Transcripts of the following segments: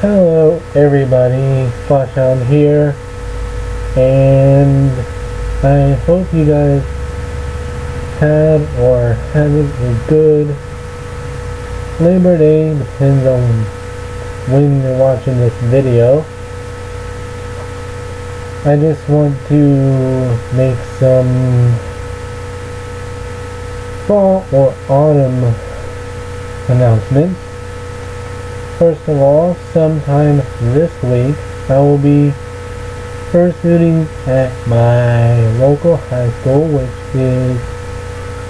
Hello everybody, Flash Hound here, and I hope you guys had or having a good Labor Day, depends on when you're watching this video. I just want to make some fall or autumn announcements. First of all, sometime this week, I will be fursuiting at my local high school, which is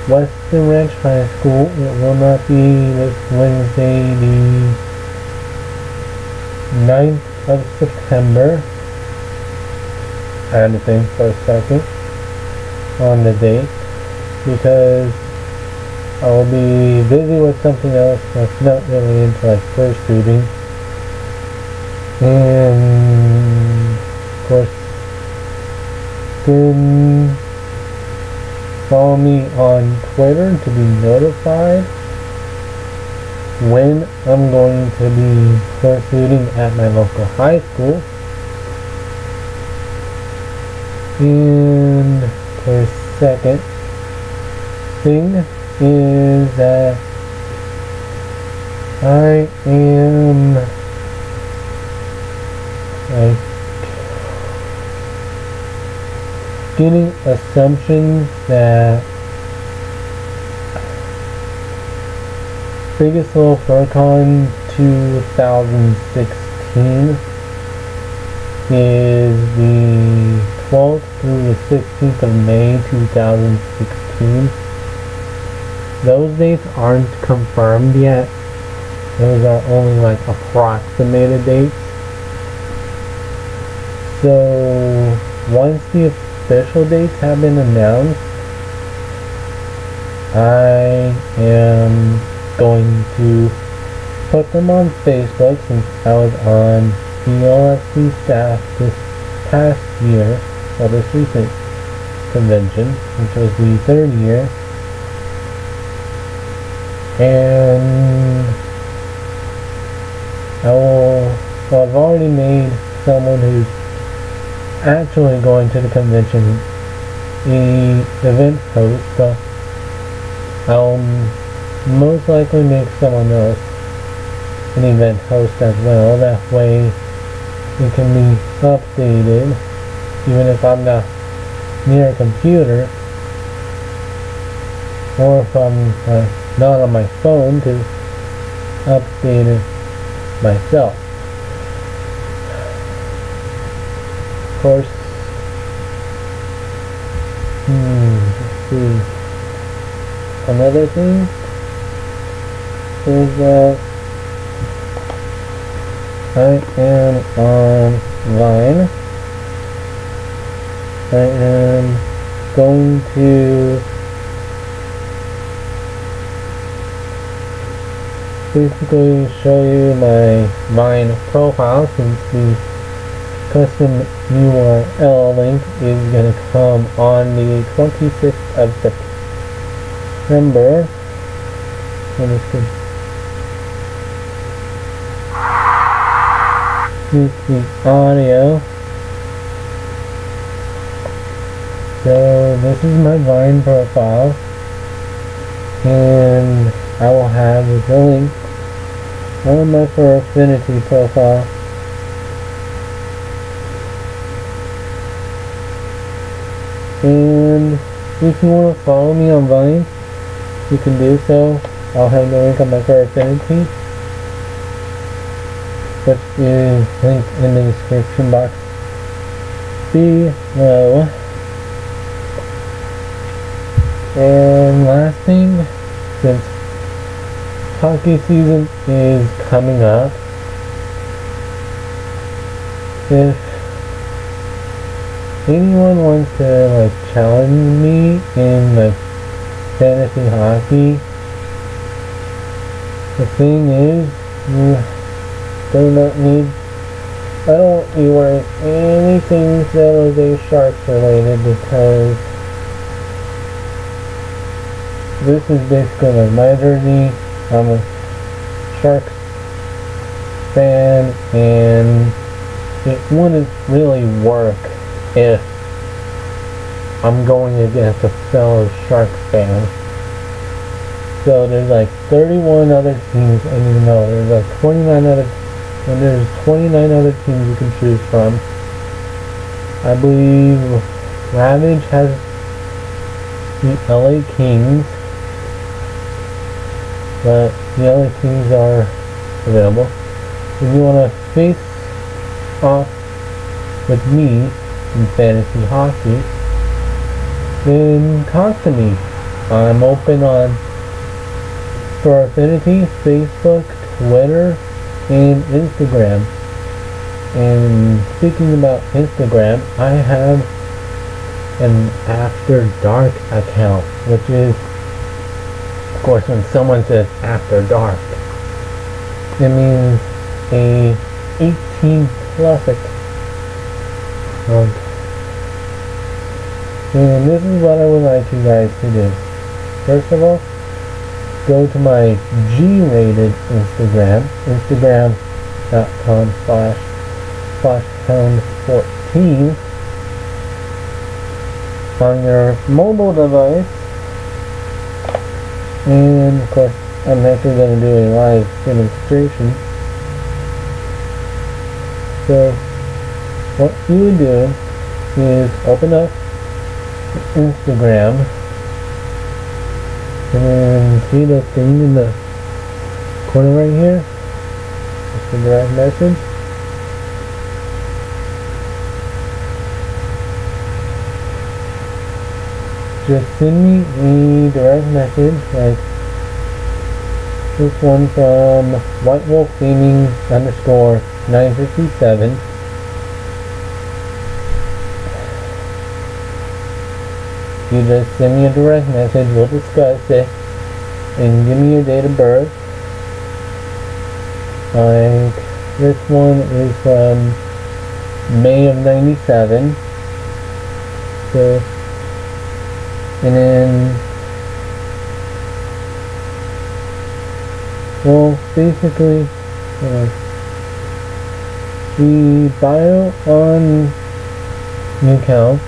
Western Ranch High School. It will not be this Wednesday, the 9th of September. I had to think for a second on the date because I will be busy with something else that's not really into like fursuiting, and of course then follow me on Twitter to be notified when I'm going to be fursuiting at my local high school. And the second thing is that I am getting assumptions that Biggest Little Fur Con 2016 is the 12th through the 16th of May 2016. Those dates aren't confirmed yet. Those are only like approximated dates. So once the official dates have been announced, I am going to put them on Facebook since I was on EOSC staff this past year. Well, this recent convention, which was the 3rd year, and I've already made someone who's actually going to the convention the event host, so I'll most likely make someone else an event host as well. That way it can be updated. Even if I'm not near a computer, or if I'm not on my phone, to update it myself. Of course, let's see. Another thing is that I am online. I am going to basically show you my Vine profile since the custom URL link is going to come on the 25th of September. And it's going to use the audio. So this is my Vine profile, and I will have the link on my Fur Affinity profile. And if you want to follow me on Vine, you can do so. I'll have the link on my Fur Affinity, which is linked in the description box below. And last thing, since hockey season is coming up, if anyone wants to like challenge me in like fantasy hockey, the thing is, I don't want you wearing anything San Jose Sharks related, because this is basically like my jersey. I'm a Sharks fan, and it wouldn't really work if I'm going against a fellow shark fan. So there's like 31 other teams, and you know, there's like 29 other teams you can choose from. I believe Ravage has the LA Kings, but the LA Kings are available. If you want to face off with me in fantasy hockey, then talk to me. I'm open on Fur Affinity, Facebook, Twitter, and Instagram. And speaking about Instagram, I have an After Dark account, which is, of course, when someone says After Dark, it means a 18+ account. And this is what I would like you guys to do. First of all, go to my G-rated Instagram, instagram.com/flashhound14. On your mobile device, and of course I'm actually going to do a live demonstration. So what you do is open up Instagram, and then see the thing in the corner right here, the direct message. Just send me a direct message, like this one from White Wolf Gaming _957. You just send me a direct message, we'll discuss it, and give me your date of birth. Like, this one is from May of '97. So, and then, well, basically, the bio on new account,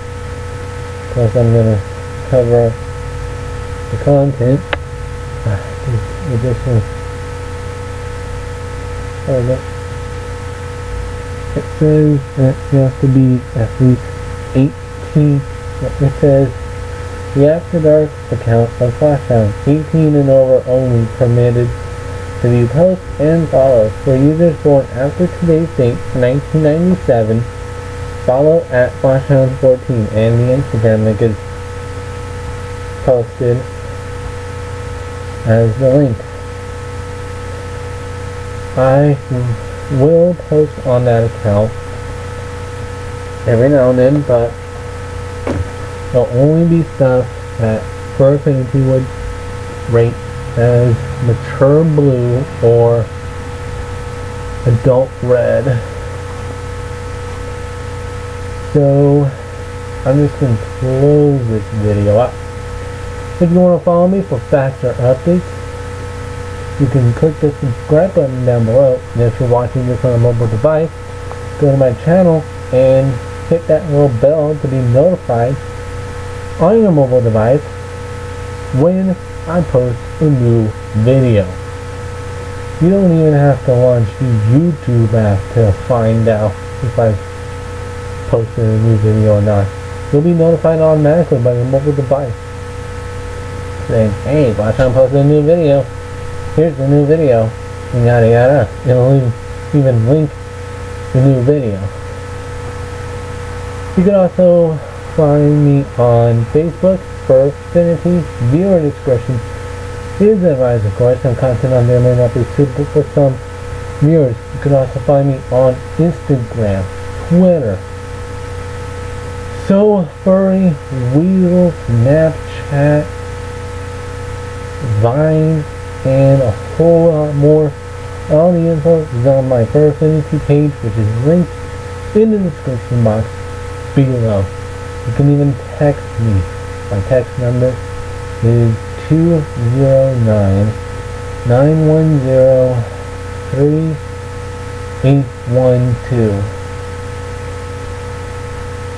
because I'm going to cover the content. It just was, it says that you have to be at least 18. It says the After Dark account of Flash Hound, 18 and over only, permitted to view posts and follow. For users born after today's date, 1997, follow at FlashHound14, and the Instagram link is posted as the link. I will post on that account every now and then, but there'll only be stuff that Fur Affinity would rate as mature blue or adult red. So I'm just going to close this video up. If you want to follow me for faster updates, you can click the subscribe button down below. And if you're watching this on a mobile device, go to my channel and hit that little bell to be notified on your mobile device when I post a new video. You don't even have to launch the YouTube app to find out if I posted a new video or not. You'll be notified automatically by your mobile device, saying, hey, watch, I'm posting a new video. Here's the new video, and yada yada. It'll even link the new video. You can also find me on Facebook, Fur Affinity. Viewer discretion is advised, of course. Some content on there may not be suitable for some viewers. You can also find me on Instagram, Twitter, SoFurry, Weevil, Snapchat, Vine, and a whole lot more. All the info is on my Fur Affinity page, which is linked in the description box below. You can even text me. My text number is 209-910-3 812.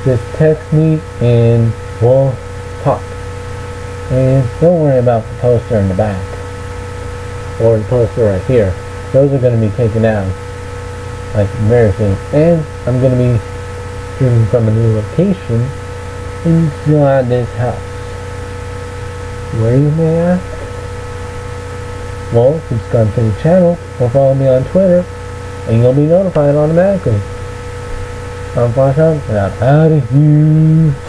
Just text me and we'll talk. And don't worry about the poster in the back. Or the poster right here. Those are going to be taken down. Like very soon. And I'm going to be streaming from a new location inside this house. Where you may ask? Well, subscribe to the channel or follow me on Twitter. And you'll be notified automatically. I'm Flash Hound, and I'm out of here.